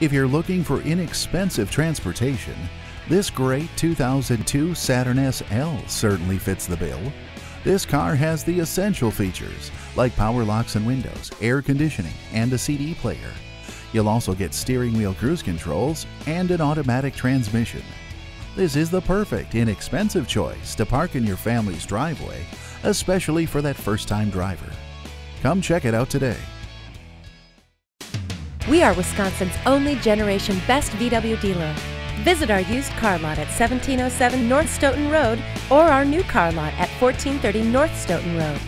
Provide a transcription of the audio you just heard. If you're looking for inexpensive transportation, this great 2002 Saturn SL certainly fits the bill. This car has the essential features like power locks and windows, air conditioning, and a CD player. You'll also get steering wheel cruise controls and an automatic transmission. This is the perfect, inexpensive choice to park in your family's driveway, especially for that first-time driver. Come check it out today. We are Wisconsin's only generation best VW dealer. Visit our used car lot at 1707 North Stoughton Road or our new car lot at 1430 North Stoughton Road.